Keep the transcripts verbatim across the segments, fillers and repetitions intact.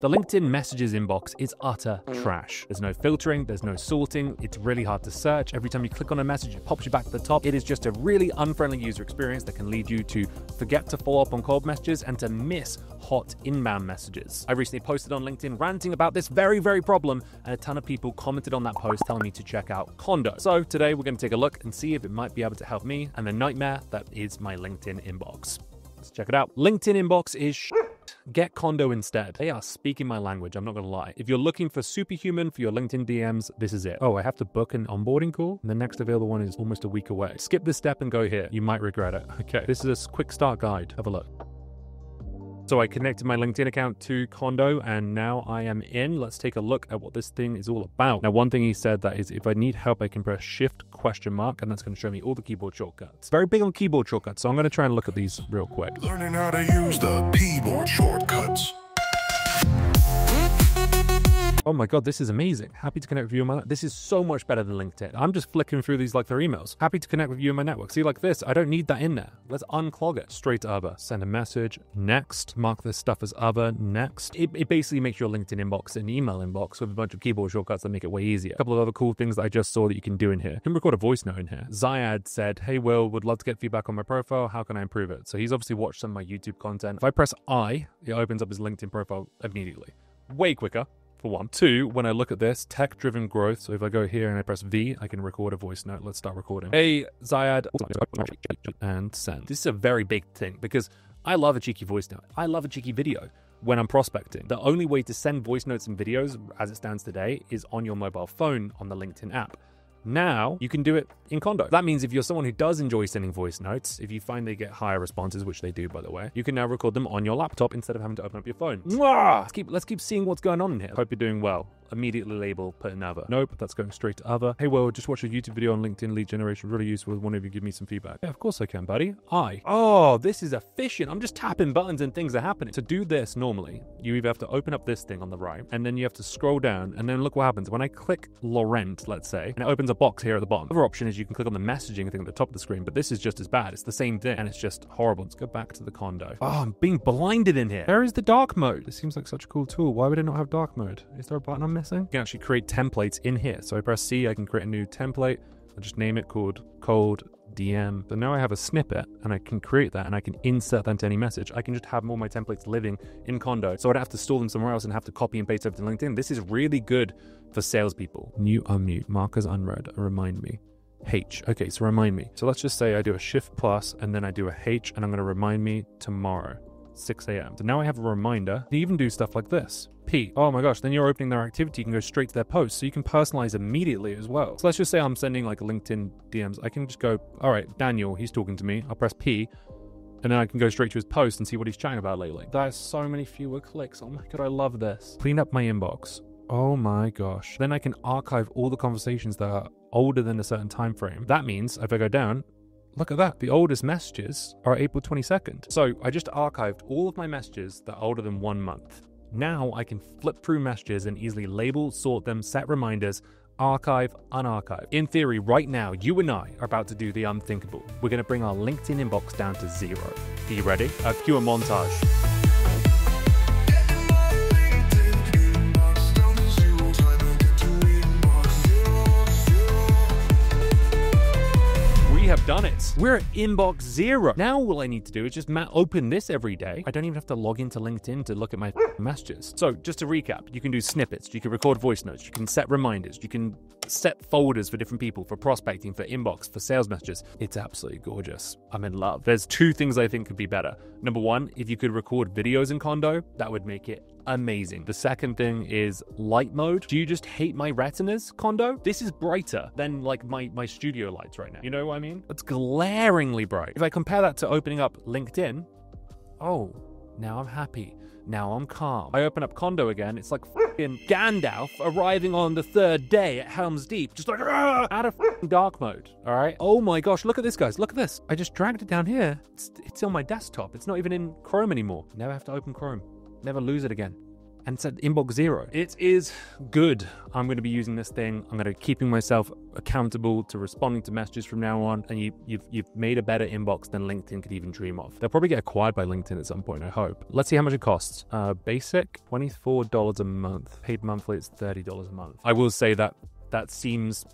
The LinkedIn messages inbox is utter trash. There's no filtering, there's no sorting, it's really hard to search. Every time you click on a message, it pops you back to the top. It is just a really unfriendly user experience that can lead you to forget to follow up on cold messages and to miss hot inbound messages. I recently posted on LinkedIn ranting about this very, very problem, and a ton of people commented on that post telling me to check out Kondo. So today we're gonna take a look and see if it might be able to help me and the nightmare that is my LinkedIn inbox. Let's check it out. LinkedIn inbox is sh**. Get Kondo instead. They are speaking my language, I'm not gonna lie. If you're looking for Superhuman for your LinkedIn D Ms, this is it. Oh, I have to book an onboarding call? The next available one is almost a week away. Skip this step and go here. You might regret it. Okay, this is a quick start guide. Have a look. So I connected my LinkedIn account to Kondo and now I am in. Let's take a look at what this thing is all about. Now, one thing he said that is if I need help, I can press shift question mark and that's gonna show me all the keyboard shortcuts. Very big on keyboard shortcuts, so I'm gonna try and look at these real quick. Learning how to use the keyboard shortcuts. Oh my God, this is amazing. Happy to connect with you in my network. This is so much better than LinkedIn. I'm just flicking through these like they're emails. Happy to connect with you in my network. See, like this, I don't need that in there. Let's unclog it. Straight to Uber, send a message, next, mark this stuff as Uber, next. It, it basically makes your LinkedIn inbox an email inbox with a bunch of keyboard shortcuts that make it way easier. A couple of other cool things that I just saw that you can do in here. You can record a voice note in here. Ziad said, hey Will, would love to get feedback on my profile. How can I improve it? So he's obviously watched some of my YouTube content. If I press I, it opens up his LinkedIn profile immediately. Way quicker. For one. Two, when I look at this, tech-driven growth. So if I go here and I press V, I can record a voice note. Let's start recording. Hey, Ziad, and send. This is a very big thing because I love a cheeky voice note. I love a cheeky video when I'm prospecting. The only way to send voice notes and videos as it stands today is on your mobile phone on the LinkedIn app. Now you can do it in Kondo. That means if you're someone who does enjoy sending voice notes, if you find they get higher responses, which they do, by the way, you can now record them on your laptop instead of having to open up your phone. Mwah! Let's keep, let's keep seeing what's going on in here. Hope you're doing well. Immediately label, put another. Nope, that's going straight to other. Hey, well, just watch a YouTube video on LinkedIn lead generation. Really useful. One of you give me some feedback. Yeah, of course I can, buddy. I. Oh, this is efficient. I'm just tapping buttons and things are happening. To do this normally, you either have to open up this thing on the right and then you have to scroll down and then look what happens. When I click Laurent, let's say, and it opens a box here at the bottom. Another option is you can click on the messaging thing at the top of the screen, but this is just as bad. It's the same thing and it's just horrible. Let's go back to the Kondo. Oh, I'm being blinded in here. There is the dark mode. This seems like such a cool tool. Why would it not have dark mode? Is there a button on missing? You can actually create templates in here. So I press C, I can create a new template. I'll just name it called Cold D M. So now I have a snippet and I can create that and I can insert that into any message. I can just have all my templates living in Kondo. So I don't have to store them somewhere else and have to copy and paste over to LinkedIn. This is really good for salespeople. New unmute, markers unread, remind me. H. Okay, so remind me. So let's just say I do a shift plus and then I do a H and I'm gonna remind me tomorrow. six A M So now I have a reminder. They even do stuff like this. P. Oh my gosh, then you're opening their activity. You can go straight to their post so you can personalize immediately as well. So let's just say I'm sending like LinkedIn D Ms. I can just go, all right, Daniel, he's talking to me. I'll press P and then I can go straight to his post and see what he's chatting about lately. There's so many fewer clicks. Oh my God, I love this. Clean up my inbox. Oh my gosh. Then I can archive all the conversations that are older than a certain time frame. That means if I go down, look at that. The oldest messages are April twenty-second. So I just archived all of my messages that are older than one month. Now I can flip through messages and easily label, sort them, set reminders, archive, unarchive. In theory, right now, you and I are about to do the unthinkable. We're going to bring our LinkedIn inbox down to zero. Are you ready? Uh, cue a montage. Have done it. We're at inbox zero. Now all I need to do is just open this every day. I don't even have to log into LinkedIn to look at my messages. So just to recap, you can do snippets, you can record voice notes, you can set reminders, you can set folders for different people, for prospecting, for inbox, for sales messages. It's absolutely gorgeous. I'm in love. There's two things I think could be better. Number one, if you could record videos in Kondo, that would make it amazing. The second thing is light mode. Do you just hate my retinas, Kondo? This is brighter than like my, my studio lights right now. You know what I mean? It's glaringly bright. If I compare that to opening up LinkedIn, oh, now I'm happy. Now I'm calm. I open up Kondo again. It's like f***ing Gandalf arriving on the third day at Helm's Deep. Just like, ah, out of f***ing dark mode, all right? Oh my gosh, look at this, guys. Look at this. I just dragged it down here. It's, it's on my desktop. It's not even in Chrome anymore. Never have to open Chrome. Never lose it again. and said inbox zero. It is good. I'm going to be using this thing. I'm going to be keeping myself accountable to responding to messages from now on. And you, you've, you've made a better inbox than LinkedIn could even dream of. They'll probably get acquired by LinkedIn at some point, I hope. Let's see how much it costs. Uh, basic, twenty-four dollars a month. Paid monthly, it's thirty dollars a month. I will say that that seems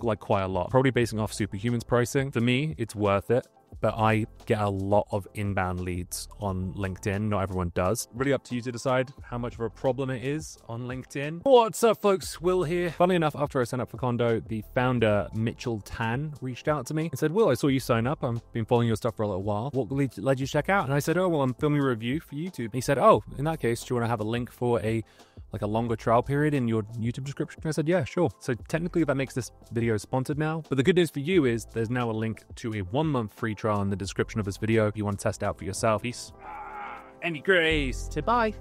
like quite a lot. Probably basing off Superhuman's pricing. For me, it's worth it. But I get a lot of inbound leads on LinkedIn. Not everyone does. Really up to you to decide how much of a problem it is on LinkedIn. What's up, folks? Will here. Funnily enough, after I signed up for Kondo, the founder, Mitchell Tan, reached out to me and said, Will, I saw you sign up. I've been following your stuff for a little while. What led you to check out? And I said, oh, well, I'm filming a review for YouTube. And he said, oh, in that case, do you want to have a link for a like a longer trial period in your YouTube description? I said, yeah, sure. So technically that makes this video sponsored now. But the good news for you is there's now a link to a one month free trial in the description of this video if you want to test out for yourself. Peace. Any grace. Goodbye.